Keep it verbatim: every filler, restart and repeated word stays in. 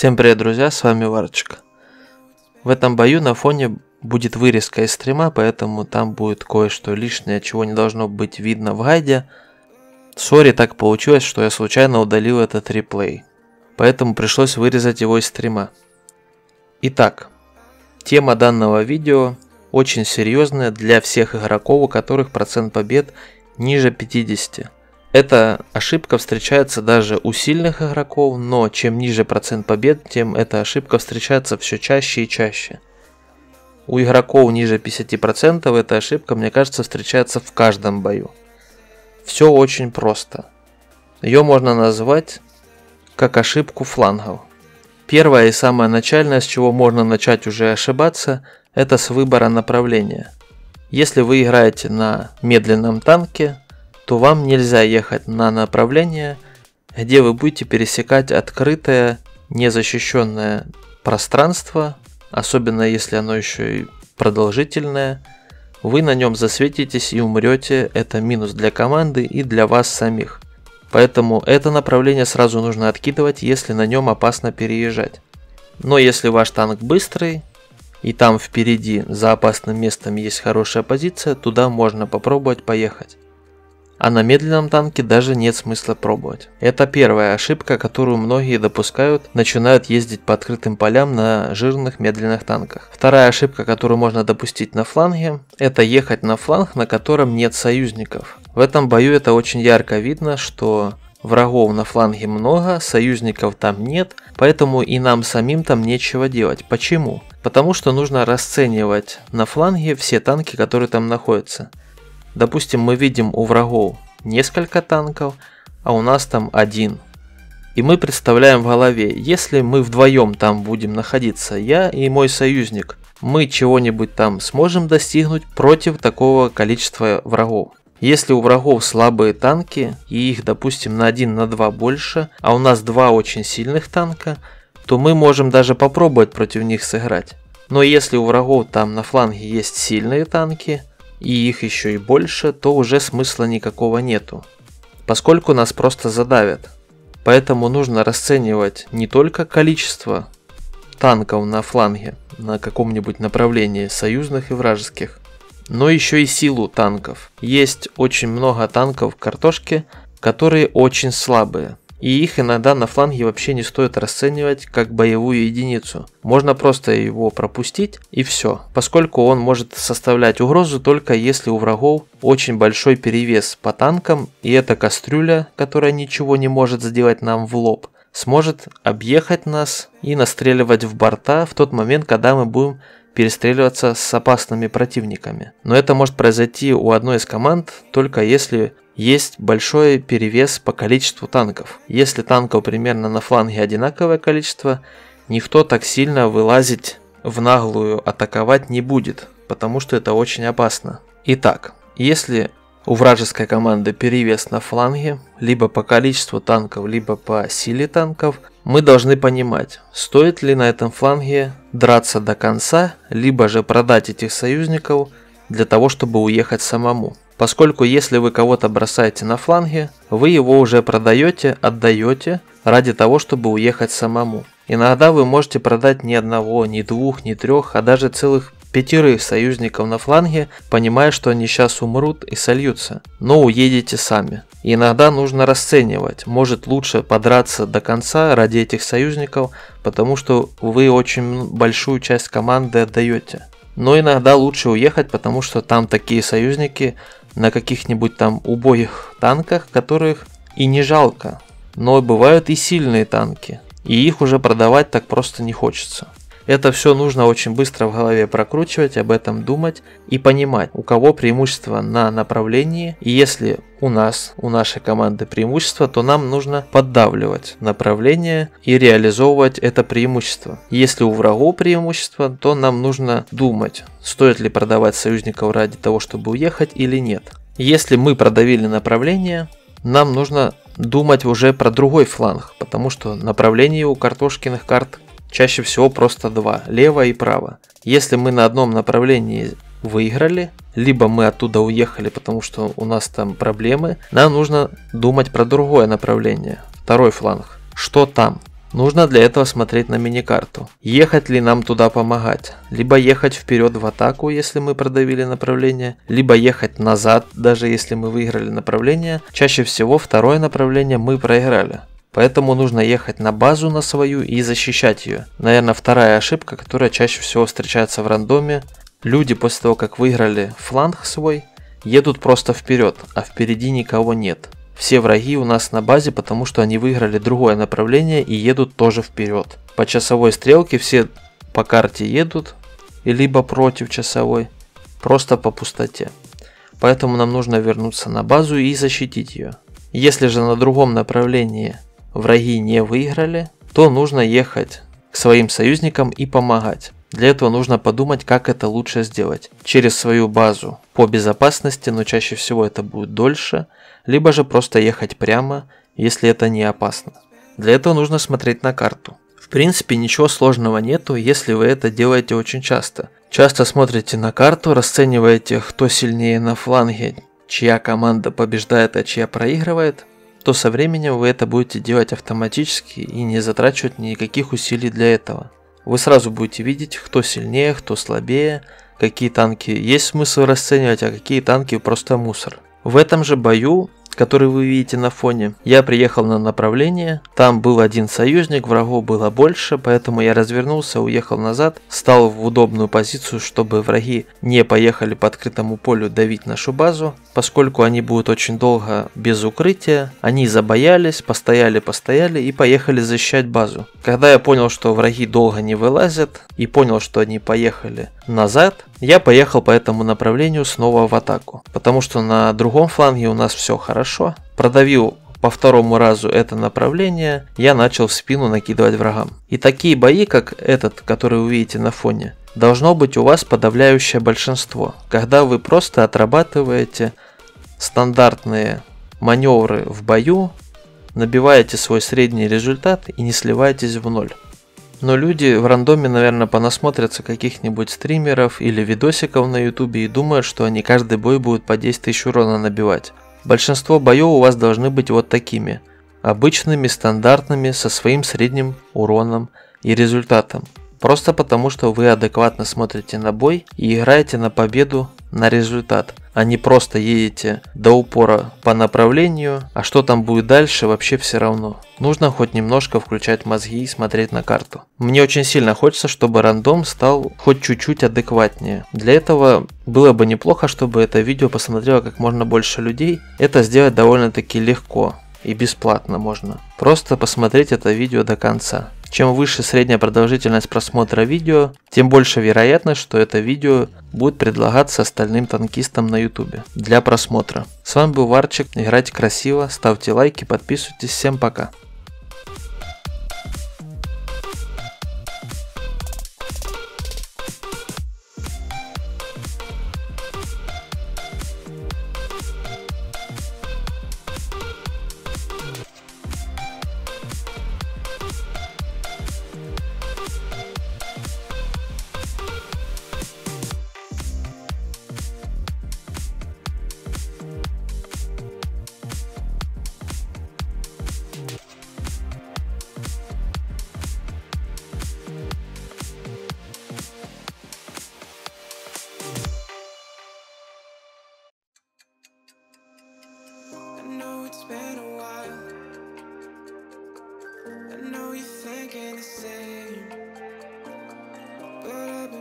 Всем привет, друзья, с вами Варочка. В этом бою на фоне будет вырезка из стрима, поэтому там будет кое-что лишнее, чего не должно быть видно в гайде. Сори, так получилось, что я случайно удалил этот реплей, поэтому пришлось вырезать его из стрима. Итак, тема данного видео очень серьезная для всех игроков, у которых процент побед ниже пятидесяти. Эта ошибка встречается даже у сильных игроков, но чем ниже процент побед, тем эта ошибка встречается все чаще и чаще. У игроков ниже пятидесяти процентов эта ошибка, мне кажется, встречается в каждом бою. Все очень просто. Ее можно назвать как ошибку флангов. Первое и самое начальное, с чего можно начать уже ошибаться, это с выбора направления. Если вы играете на медленном танке, то вам нельзя ехать на направление, где вы будете пересекать открытое, незащищенное пространство, особенно если оно еще и продолжительное. Вы на нем засветитесь и умрете, это минус для команды и для вас самих. Поэтому это направление сразу нужно откидывать, если на нем опасно переезжать. Но если ваш танк быстрый, и там впереди за опасным местом есть хорошая позиция, туда можно попробовать поехать. А на медленном танке даже нет смысла пробовать. Это первая ошибка, которую многие допускают, начинают ездить по открытым полям на жирных медленных танках. Вторая ошибка, которую можно допустить на фланге, это ехать на фланг, на котором нет союзников. В этом бою это очень ярко видно, что врагов на фланге много, союзников там нет, поэтому и нам самим там нечего делать. Почему? Потому что нужно расценивать на фланге все танки, которые там находятся. Допустим, мы видим у врагов несколько танков, а у нас там один. И мы представляем в голове, если мы вдвоем там будем находиться, я и мой союзник, мы чего-нибудь там сможем достигнуть против такого количества врагов. Если у врагов слабые танки, и их, допустим, на один, на два больше, а у нас два очень сильных танка, то мы можем даже попробовать против них сыграть. Но если у врагов там на фланге есть сильные танки, и их еще и больше, то уже смысла никакого нету, поскольку нас просто задавят. Поэтому нужно расценивать не только количество танков на фланге, на каком-нибудь направлении союзных и вражеских, но еще и силу танков. Есть очень много танков картошки, которые очень слабые, и их иногда на фланге вообще не стоит расценивать как боевую единицу. Можно просто его пропустить и все, поскольку он может составлять угрозу только если у врагов очень большой перевес по танкам, и эта кастрюля, которая ничего не может сделать нам в лоб, сможет объехать нас и настреливать в борта в тот момент, когда мы будем перестреливаться с опасными противниками. Но это может произойти у одной из команд только если есть большой перевес по количеству танков. Если танков примерно на фланге одинаковое количество, никто так сильно вылазить в наглую атаковать не будет, потому что это очень опасно. Итак, если у вражеской команды перевес на фланге, либо по количеству танков, либо по силе танков, мы должны понимать, стоит ли на этом фланге драться до конца, либо же продать этих союзников для того, чтобы уехать самому. Поскольку если вы кого-то бросаете на фланге, вы его уже продаете, отдаете ради того, чтобы уехать самому. Иногда вы можете продать ни одного, ни двух, ни трех, а даже целых пятерых союзников на фланге, понимая, что они сейчас умрут и сольются, но уедете сами. Иногда нужно расценивать, может лучше подраться до конца ради этих союзников, потому что вы очень большую часть команды отдаете. Но иногда лучше уехать, потому что там такие союзники на каких-нибудь там убогих танках, которых и не жалко. Но бывают и сильные танки, и их уже продавать так просто не хочется. Это все нужно очень быстро в голове прокручивать, об этом думать и понимать, у кого преимущество на направлении. И если у нас, у нашей команды преимущество, то нам нужно поддавливать направление и реализовывать это преимущество. Если у врагов преимущество, то нам нужно думать, стоит ли продавать союзников ради того, чтобы уехать или нет. Если мы продавили направление, нам нужно думать уже про другой фланг, потому что направление у картошкиных карт чаще всего просто два, лево и право. Если мы на одном направлении выиграли, либо мы оттуда уехали, потому что у нас там проблемы, нам нужно думать про другое направление, второй фланг. Что там? Нужно для этого смотреть на миникарту. Ехать ли нам туда помогать? Либо ехать вперед в атаку, если мы продавили направление, либо ехать назад, даже если мы выиграли направление. Чаще всего второе направление мы проиграли. Поэтому нужно ехать на базу на свою и защищать ее. Наверное, вторая ошибка, которая чаще всего встречается в рандоме. Люди после того, как выиграли фланг свой, едут просто вперед, а впереди никого нет. Все враги у нас на базе, потому что они выиграли другое направление и едут тоже вперед. По часовой стрелке все по карте едут, либо против часовой, просто по пустоте. Поэтому нам нужно вернуться на базу и защитить ее. Если же на другом направлении враги не выиграли, то нужно ехать к своим союзникам и помогать. Для этого нужно подумать, как это лучше сделать. Через свою базу по безопасности, но чаще всего это будет дольше, либо же просто ехать прямо, если это не опасно. Для этого нужно смотреть на карту. В принципе, ничего сложного нету, если вы это делаете очень часто. Часто смотрите на карту, расцениваете, кто сильнее на фланге, чья команда побеждает, а чья проигрывает, то со временем вы это будете делать автоматически и не затрачивать никаких усилий для этого. Вы сразу будете видеть, кто сильнее, кто слабее, какие танки есть смысл расценивать, а какие танки просто мусор. В этом же бою, который вы видите на фоне, я приехал на направление, там был один союзник, врагов было больше, поэтому я развернулся, уехал назад, стал в удобную позицию, чтобы враги не поехали по открытому полю давить нашу базу, поскольку они будут очень долго без укрытия, они забоялись, постояли-постояли и поехали защищать базу. Когда я понял, что враги долго не вылазят и понял, что они поехали назад, я поехал по этому направлению снова в атаку, потому что на другом фланге у нас все хорошо. Продавил по второму разу это направление, я начал в спину накидывать врагам. И такие бои, как этот, который вы видите на фоне, должно быть у вас подавляющее большинство, когда вы просто отрабатываете стандартные маневры в бою, набиваете свой средний результат и не сливаетесь в ноль. Но люди в рандоме, наверное, понасмотрятся каких-нибудь стримеров или видосиков на ютубе и думают, что они каждый бой будут по десять тысяч урона набивать. Большинство боев у вас должны быть вот такими, обычными, стандартными, со своим средним уроном и результатом. Просто потому, что вы адекватно смотрите на бой и играете на победу, на результат, а не просто едете до упора по направлению, а что там будет дальше, вообще все равно. Нужно хоть немножко включать мозги и смотреть на карту. Мне очень сильно хочется, чтобы рандом стал хоть чуть-чуть адекватнее. Для этого было бы неплохо, чтобы это видео посмотрело как можно больше людей. Это сделать довольно-таки легко и бесплатно можно. Просто посмотреть это видео до конца. Чем выше средняя продолжительность просмотра видео, тем больше вероятность, что это видео будет предлагаться остальным танкистам на ютубе для просмотра. С вами был Варчик, играйте красиво, ставьте лайки, подписывайтесь, всем пока. Thinking the same, but I've been